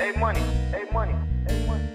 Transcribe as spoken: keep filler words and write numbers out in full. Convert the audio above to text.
Hey money, hey money, hey money.